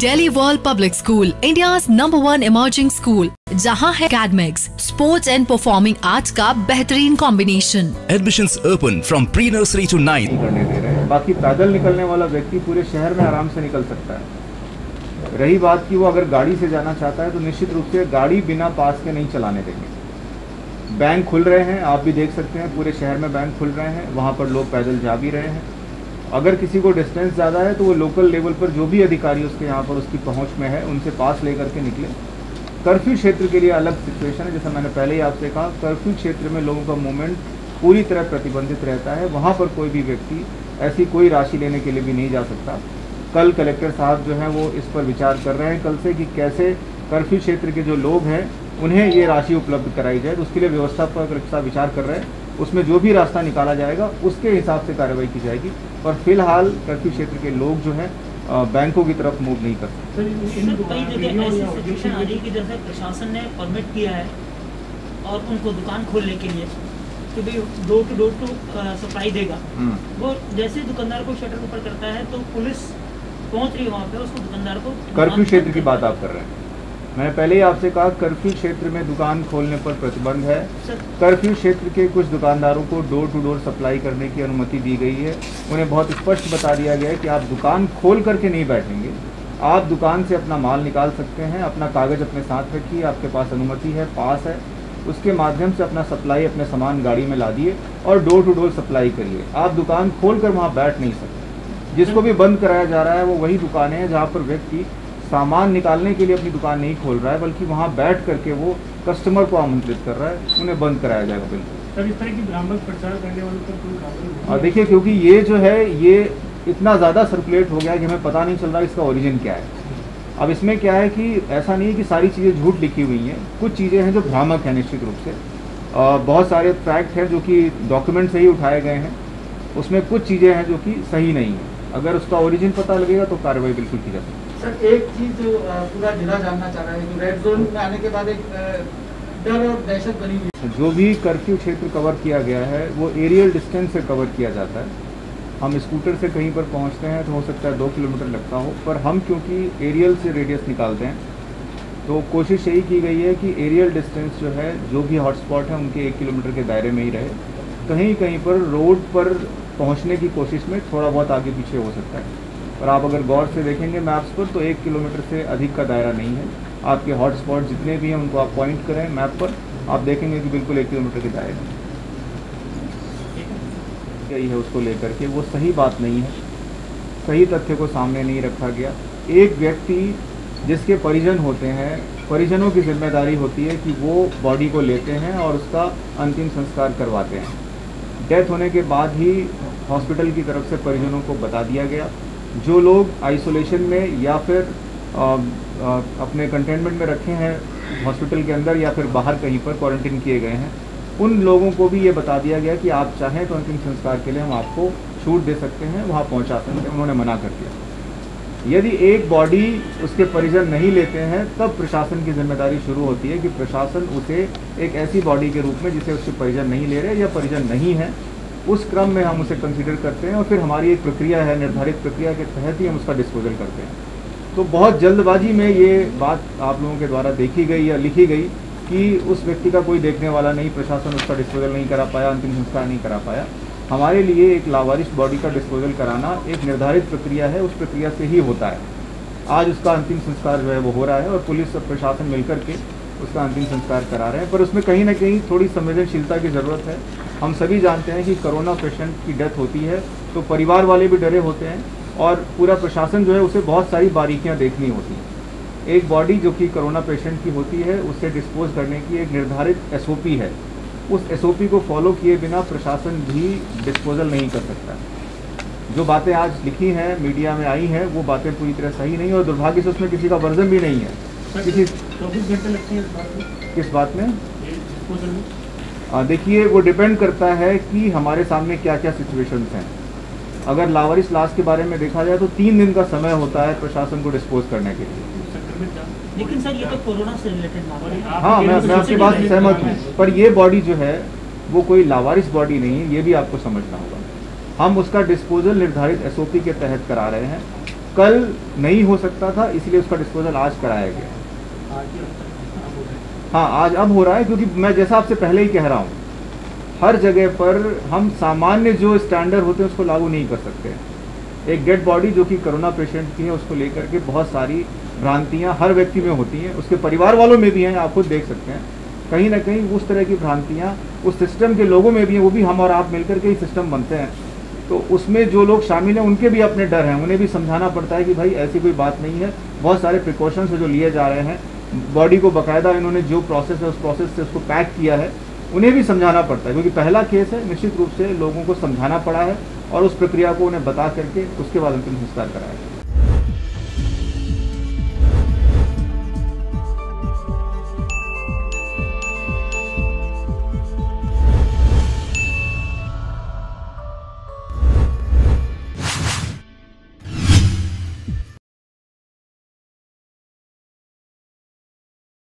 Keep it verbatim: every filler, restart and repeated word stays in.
Delhi world public school India's number one emerging school, जहां है academics, sports and performing arts का बेहतरीन combination. Admissions open from pre nursery to ninth. बाकी पैदल निकलने वाला व्यक्ति पूरे शहर में आराम से निकल सकता है। रही बात की वो अगर गाड़ी से जाना चाहता है तो निश्चित रूप से गाड़ी बिना पास के नहीं चलाने देंगे। बैंक खुल रहे हैं, आप भी देख सकते हैं, पूरे शहर में बैंक खुल रहे हैं, वहाँ पर लोग पैदल जा भी रहे हैं। अगर किसी को डिस्टेंस ज़्यादा है तो वो लोकल लेवल पर जो भी अधिकारी उसके यहाँ पर उसकी पहुँच में है उनसे पास लेकर के निकले। कर्फ्यू क्षेत्र के लिए अलग सिचुएशन है, जैसा मैंने पहले ही आपसे कहा, कर्फ्यू क्षेत्र में लोगों का मूवमेंट पूरी तरह प्रतिबंधित रहता है। वहाँ पर कोई भी व्यक्ति ऐसी कोई राशि लेने के लिए भी नहीं जा सकता। कल कलेक्टर साहब जो हैं वो इस पर विचार कर रहे हैं कल से, कि कैसे कर्फ्यू क्षेत्र के जो लोग हैं उन्हें ये राशि उपलब्ध कराई जाए। तो उसके लिए व्यवस्था पर विचार कर रहे हैं, उसमें जो भी रास्ता निकाला जाएगा उसके हिसाब से कार्रवाई की जाएगी। और फिलहाल कर्फ्यू क्षेत्र के लोग जो हैं बैंकों की तरफ मूव नहीं कर सकते। कई जगह ऐसी सिचुएशन आ रही कि जैसे प्रशासन ने परमिट किया है और उनको दुकान खोलने के लिए कि भाई door to door to supply देगा, वो जैसे दुकानदार को शटर ऊपर करता है तो पुलिस पहुँच रही है वहाँ पे, उसको दुकानदार को। कर्फ्यू क्षेत्र की बात आप कर रहे हैं, मैंने पहले ही आपसे कहा कर्फ्यू क्षेत्र में दुकान खोलने पर प्रतिबंध है। कर्फ्यू क्षेत्र के कुछ दुकानदारों को डोर टू डोर सप्लाई करने की अनुमति दी गई है। उन्हें बहुत स्पष्ट बता दिया गया है कि आप दुकान खोल करके नहीं बैठेंगे, आप दुकान से अपना माल निकाल सकते हैं, अपना कागज़ अपने साथ रखिए, आपके पास अनुमति है, पास है, उसके माध्यम से अपना सप्लाई, अपने सामान गाड़ी में ला दिए और डोर टू डोर सप्लाई करिए। आप दुकान खोल कर वहाँ बैठ नहीं सकते। जिसको भी बंद कराया जा रहा है वो वही दुकानें हैं जहाँ पर व्यक्ति सामान निकालने के लिए अपनी दुकान नहीं खोल रहा है, बल्कि वहाँ बैठ करके वो कस्टमर को आमंत्रित कर रहा है, उन्हें बंद कराया जाएगा। बिल्कुल सर, इस तरह की भ्रामक प्रचार करने वालों पर कोई कार्रवाई? और देखिए, क्योंकि ये जो है ये इतना ज़्यादा सर्कुलेट हो गया है कि हमें पता नहीं चल रहा इसका ओरिजिन क्या है। अब इसमें क्या है कि ऐसा नहीं है कि सारी चीज़ें झूठ लिखी हुई हैं, कुछ चीज़ें हैं जो भ्रामक हैं। निश्चित रूप से बहुत सारे फैक्ट हैं जो कि डॉक्यूमेंट से ही उठाए गए हैं, उसमें कुछ चीज़ें हैं जो कि सही नहीं हैं। अगर उसका ओरिजिन पता लगेगा तो कार्रवाई बिल्कुल की जा सकती है। सर, एक चीज जो पूरा जिला जानना चाह रहा है, जो रेड जोन में आने के बाद एक डर और दहशत बनी हुई है। जो भी कर्फ्यू क्षेत्र कवर किया गया है वो एरियल डिस्टेंस से कवर किया जाता है। हम स्कूटर से कहीं पर पहुंचते हैं तो हो सकता है दो किलोमीटर लगता हो, पर हम क्योंकि एरियल से रेडियस निकालते हैं तो कोशिश यही की गई है कि एरियल डिस्टेंस जो है, जो भी हॉटस्पॉट है उनके एक किलोमीटर के दायरे में ही रहे। कहीं कहीं पर रोड पर पहुंचने की कोशिश में थोड़ा बहुत आगे पीछे हो सकता है, पर आप अगर गौर से देखेंगे मैप्स पर तो एक किलोमीटर से अधिक का दायरा नहीं है। आपके हॉटस्पॉट जितने भी हैं उनको आप पॉइंट करें मैप पर, आप देखेंगे कि बिल्कुल एक किलोमीटर के दायरे में गई है। उसको लेकर के वो सही बात नहीं है, सही तथ्य को सामने नहीं रखा गया। एक व्यक्ति जिसके परिजन होते हैं, परिजनों की जिम्मेदारी होती है कि वो बॉडी को लेते हैं और उसका अंतिम संस्कार करवाते हैं। डेथ होने के बाद ही हॉस्पिटल की तरफ से परिजनों को बता दिया गया। जो लोग आइसोलेशन में या फिर आ, आ, अपने कंटेनमेंट में रखे हैं हॉस्पिटल के अंदर या फिर बाहर कहीं पर क्वारंटीन किए गए हैं, उन लोगों को भी ये बता दिया गया कि आप चाहें तो अंतिम संस्कार के लिए हम आपको छूट दे सकते हैं, वहाँ पहुँचा सकते हैं। उन्होंने मना कर दिया। यदि एक बॉडी उसके परिजन नहीं लेते हैं तब प्रशासन की जिम्मेदारी शुरू होती है कि प्रशासन उसे एक ऐसी बॉडी के रूप में जिसे उसके परिजन नहीं ले रहे या परिजन नहीं है, उस क्रम में हम उसे कंसीडर करते हैं और फिर हमारी एक प्रक्रिया है, निर्धारित प्रक्रिया के तहत ही हम उसका डिस्पोजल करते हैं। तो बहुत जल्दबाजी में ये बात आप लोगों के द्वारा देखी गई या लिखी गई कि उस व्यक्ति का कोई देखने वाला नहीं, प्रशासन उसका डिस्पोजल नहीं करा पाया, अंतिम संस्कार नहीं करा पाया। हमारे लिए एक लावारिस बॉडी का डिस्पोजल कराना एक निर्धारित प्रक्रिया है, उस प्रक्रिया से ही होता है। आज उसका अंतिम संस्कार जो है वो हो रहा है और पुलिस और प्रशासन मिलकर के उसका अंतिम संस्कार करा रहे हैं, पर उसमें कहीं ना कहीं थोड़ी संवेदनशीलता की ज़रूरत है। हम सभी जानते हैं कि कोरोना पेशेंट की डेथ होती है तो परिवार वाले भी डरे होते हैं और पूरा प्रशासन जो है उसे बहुत सारी बारीकियाँ देखनी होती हैं। एक बॉडी जो कि कोरोना पेशेंट की होती है उसे डिस्पोज करने की एक निर्धारित एसओपी है, उस एसओपी को फॉलो किए बिना प्रशासन भी डिस्पोजल नहीं कर सकता। जो बातें आज लिखी हैं, मीडिया में आई हैं, वो बातें पूरी तरह सही नहीं है और दुर्भाग्य से उसमें किसी का वर्जन भी नहीं है। किसी चौबीस घंटे लगते हैं इस बात में, किस बात में, देखिए वो डिपेंड करता है कि हमारे सामने क्या क्या सिचुएशंस हैं। अगर लावारिस लाश के बारे में देखा जाए तो तीन दिन का समय होता है प्रशासन को डिस्पोज करने के लिए। लेकिन सर ये तो कोरोना से रिलेटेड मामला है। हाँ, मैं मैं आपकी बात से सहमत हूँ, पर ये बॉडी जो है वो कोई लावारिस बॉडी नहीं है, ये भी आपको समझना होगा। हम उसका डिस्पोजल निर्धारित एसओपी के तहत करा रहे हैं। कल नहीं हो सकता था, इसलिए उसका डिस्पोजल आज कराया गया। हाँ, आज अब हो रहा है क्योंकि मैं जैसा आपसे पहले ही कह रहा हूँ, हर जगह पर हम सामान्य जो स्टैंडर्ड होते हैं उसको लागू नहीं कर सकते। एक डेड बॉडी जो कि कोरोना पेशेंट की है, उसको लेकर के बहुत सारी भ्रांतियाँ हर व्यक्ति में होती हैं, उसके परिवार वालों में भी हैं, आप खुद देख सकते हैं। कहीं ना कहीं उस तरह की भ्रांतियाँ उस सिस्टम के लोगों में भी हैं, वो भी हम और आप मिलकर के ही सिस्टम बनते हैं। तो उसमें जो लोग शामिल हैं उनके भी अपने डर हैं, उन्हें भी समझाना पड़ता है कि भाई ऐसी कोई बात नहीं है, बहुत सारे प्रिकॉशंस जो लिए जा रहे हैं। बॉडी को बाकायदा इन्होंने जो प्रोसेस है उस प्रोसेस से उसको पैक किया है, उन्हें भी समझाना पड़ता है क्योंकि पहला केस है। निश्चित रूप से लोगों को समझाना पड़ा है और उस प्रक्रिया को उन्हें बता करके उसके बाद अंतिम संस्कार कराया।